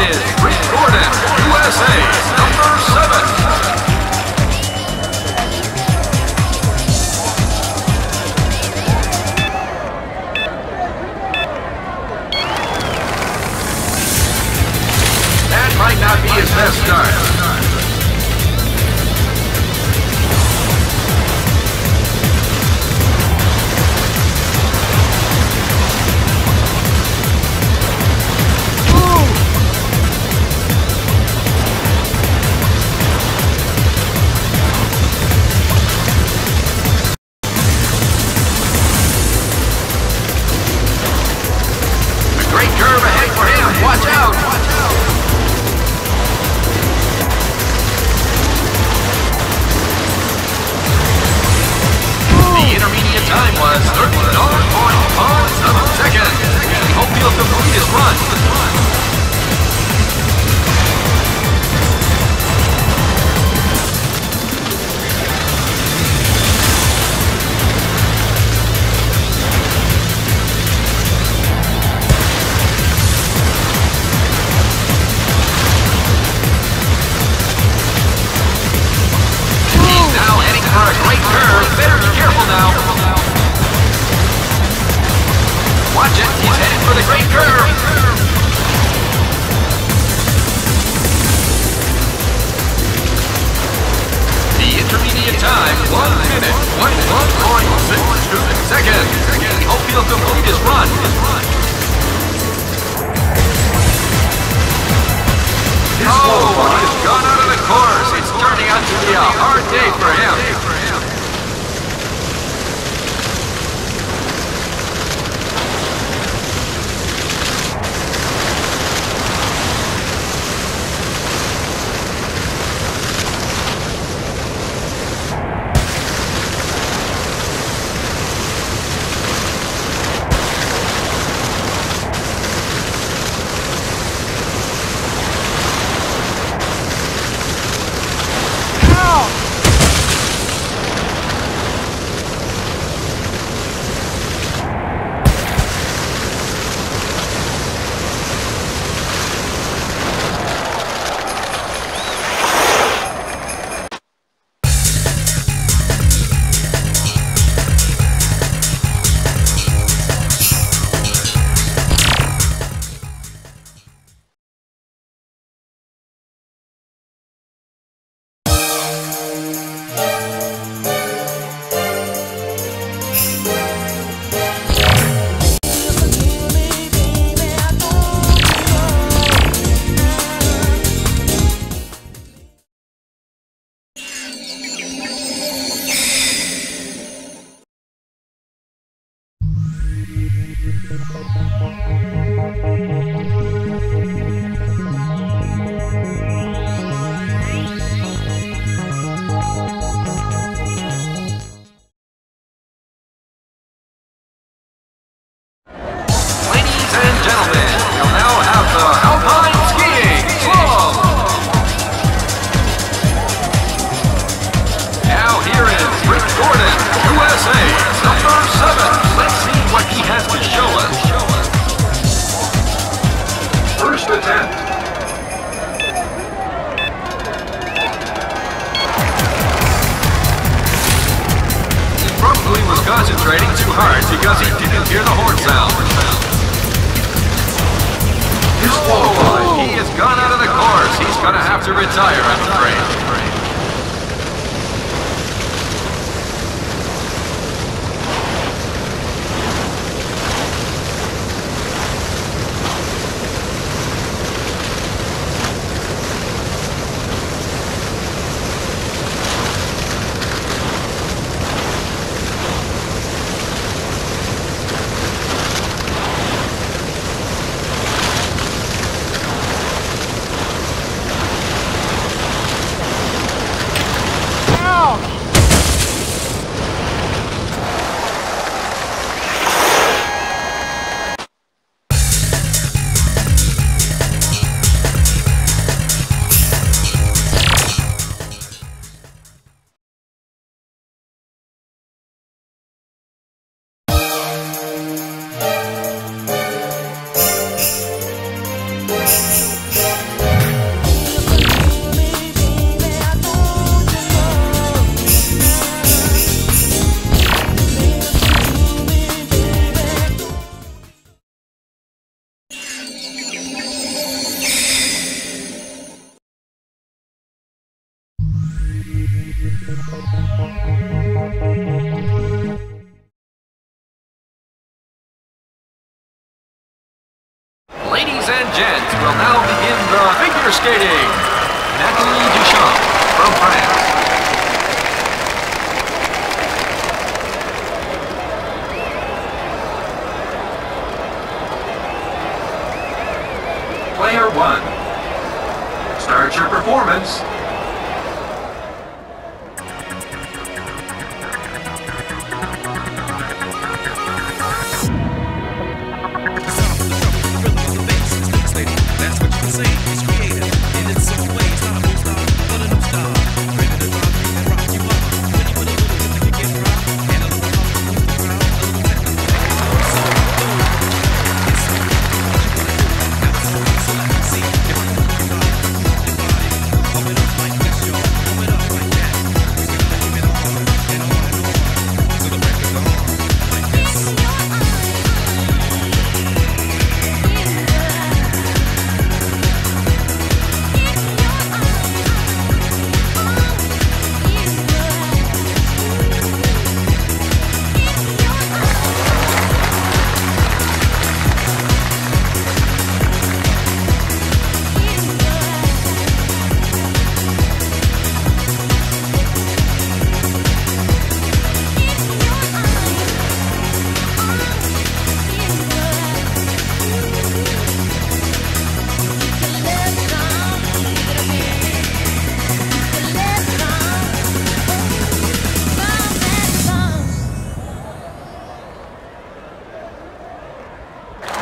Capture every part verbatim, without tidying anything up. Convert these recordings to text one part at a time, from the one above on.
Next is Rick Gordon, U S A, number seven. That might not be his best start. Concentrating too hard because he didn't hear the horn sound. Oh, he has gone out of the course. He's going to have to retire, I'm afraid. Ladies and gents, we'll now begin the figure skating. Nathalie Duchamp from France. Player one, start your performance.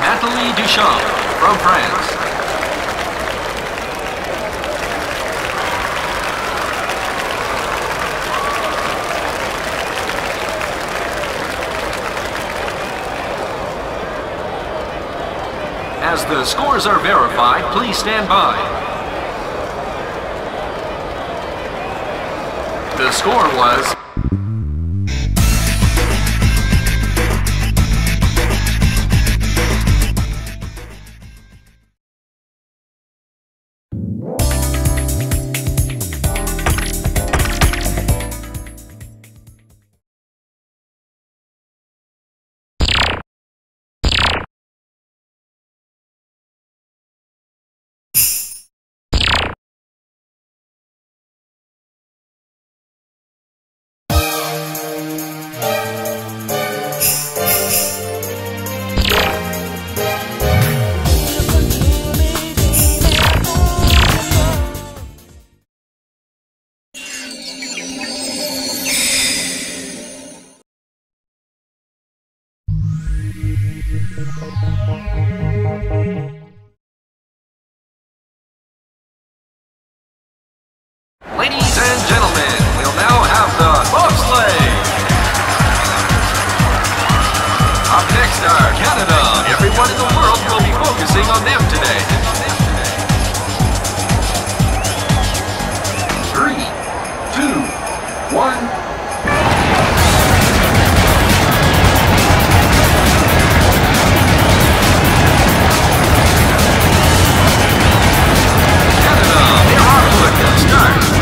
Nathalie Duchamp from France. As the scores are verified, please stand by. The score was Ladies and gentlemen, we'll now have the bobsleigh. Up next are Canada. Everyone in the world will be focusing on them today. Three, two, one. Canada, they're off to a good start.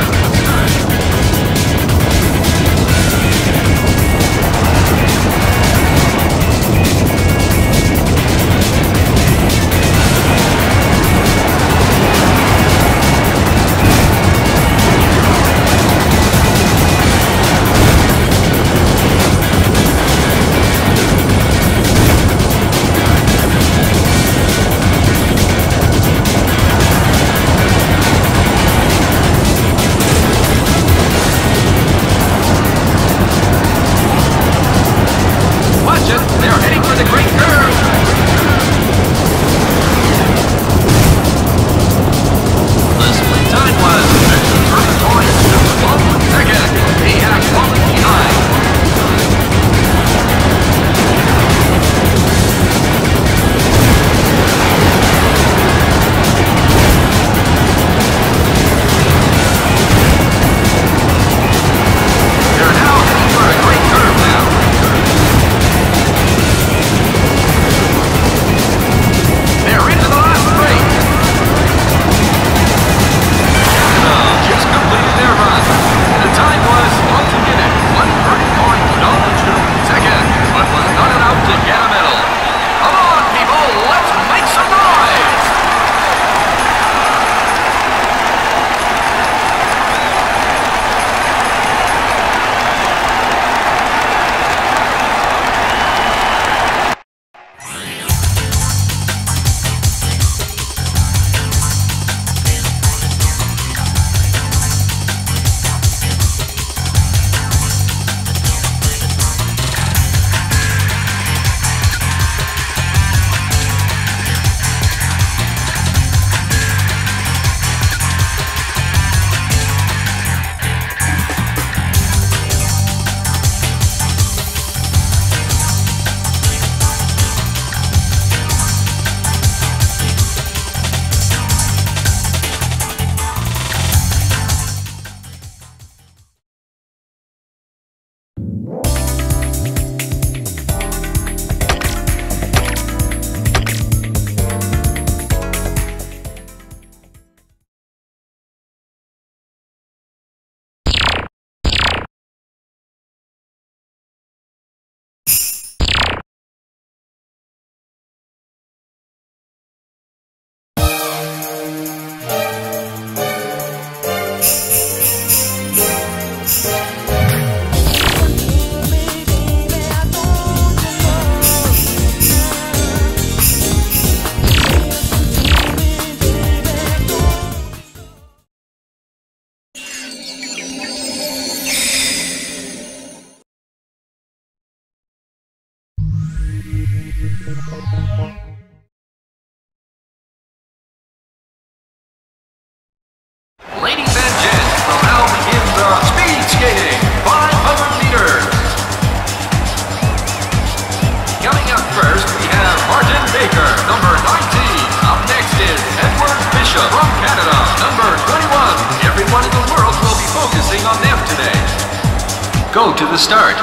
Go to the start.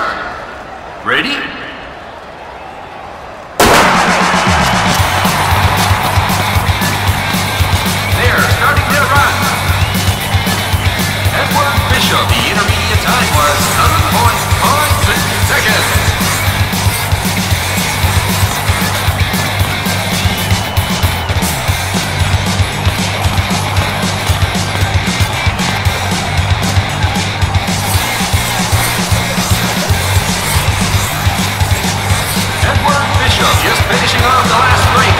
Ready? They're starting their run. Edward Bishop, the intermediate time was seven point five seconds. Just finishing off the last break.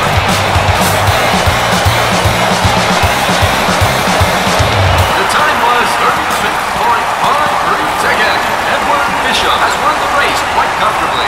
The time was thirty-six point five three seconds. Edward Bishop has won the race quite comfortably.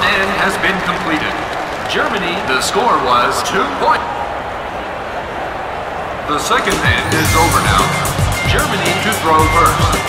stand has been completed. Germany, the score was two points. The second end is over now. Germany to throw first.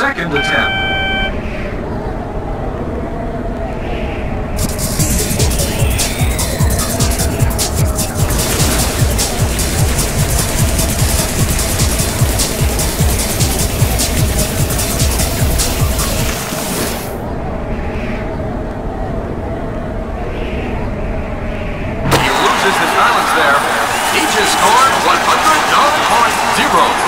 Second attempt. He just scored one hundred point zero.